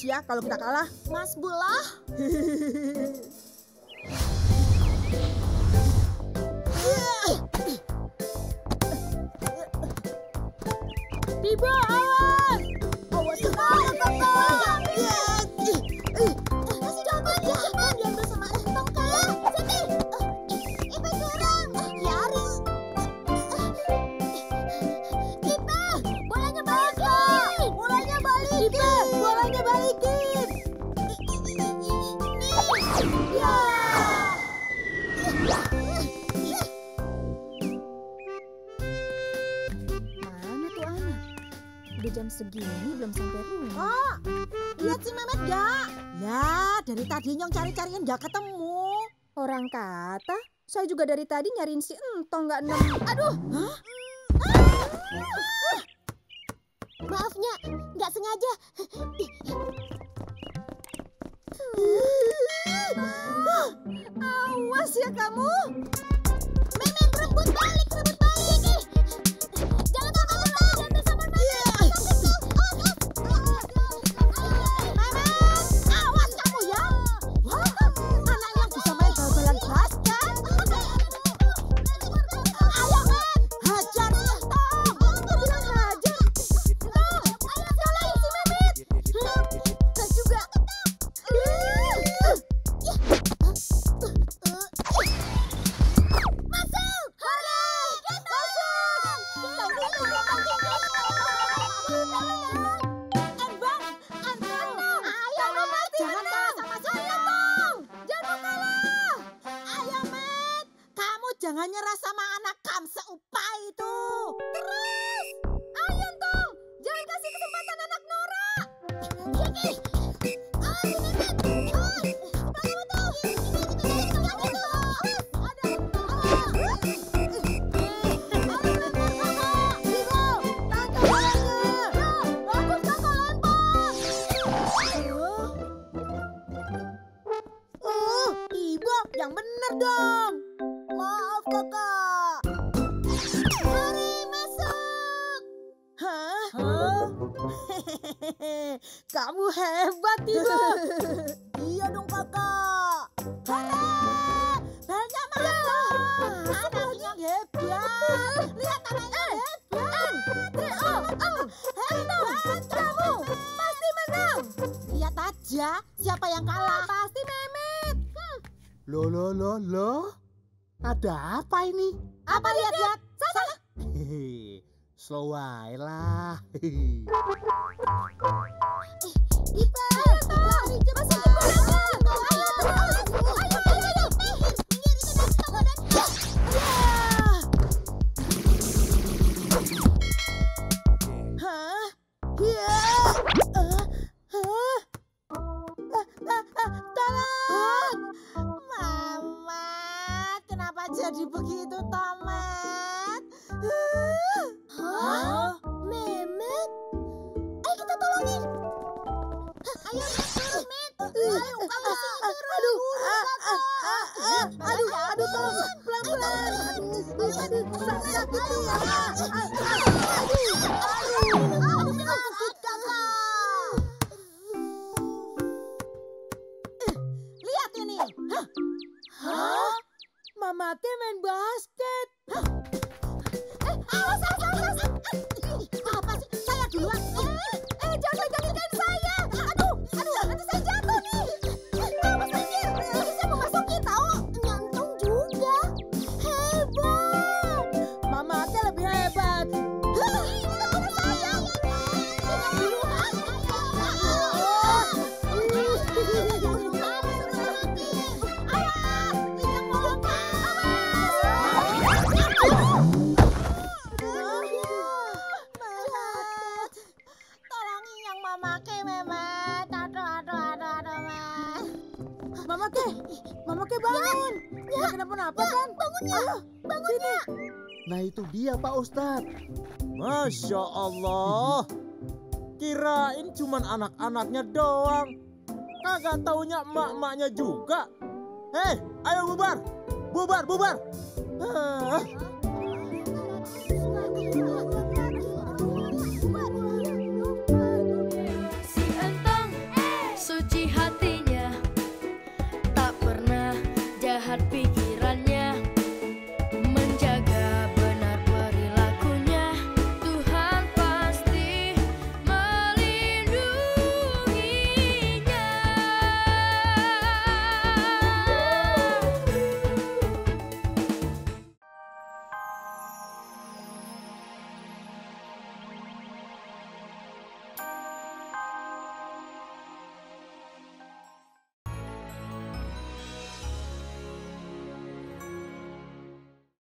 Ya, kalau kita kalah, Mas Bulah. Tiba, awas! Awas sekali, Kakak! Masih coba, jangan biar bersama Entong, Kak! Siti! Ipeh kurang! Nyaris! Ipeh! Bolanya balikin! Bolanya balikin! Ipeh! Bolanya balikin! Segini belum sampai rumah. Oh, lihat si Memed gak? Ya, dari tadi nyong cari-cariin gak ketemu. Orang kata, saya juga dari tadi nyariin si Entong gak nemu. Aduh! Hah? Maafnya, gak sengaja. Awas ya kamu. Memed rebut balik, rebut balik. Jangan takut. nyerah sama anak kamsa upah itu. Terus, ayo dong, jangan kasih kesempatan anak Nora. Yang bener dong. Maaf kakak. Mari masuk. Hah? Huh? Kamu hebat Ibu. Iya dong kakak. Hore. Banyak masuk. Anaknya hebat. Lihat anaknya hebat. Hebat kamu. Pasti menang. Lihat aja siapa yang kalah. Pasti Memed. Loh. Ada apa ini? Apa lihat-lihat? Salah. Hehehe. Slow way lah. Hehehe. Ipeh, mari coba sini. Ayo. Hah? Iya. Jadi begitu, Tomat. Hah? Memed? Ayo kita tolongin. Ayo, Memed. Ayo, kamu sini. Aduh, tolong. Pelan-pelan. Lihat ini. Hah? Mamatnya main basket. Awas. Apa sih? Saya duluan. Jangan saya. Aduh, nanti saya jatuh nih. Kamu pikir, nanti saya mau masukin tau. Ngantung juga. Hebat. Mamatnya lebih hebat. Mama ke bangun. Ya. Kenapa kan? Bangunnya. Sini. Nah itu dia Pak Ustadz. Masya Allah. Kirain cuman anak-anaknya doang. Kagak taunya mak-maknya juga. Hei, ayo bubar.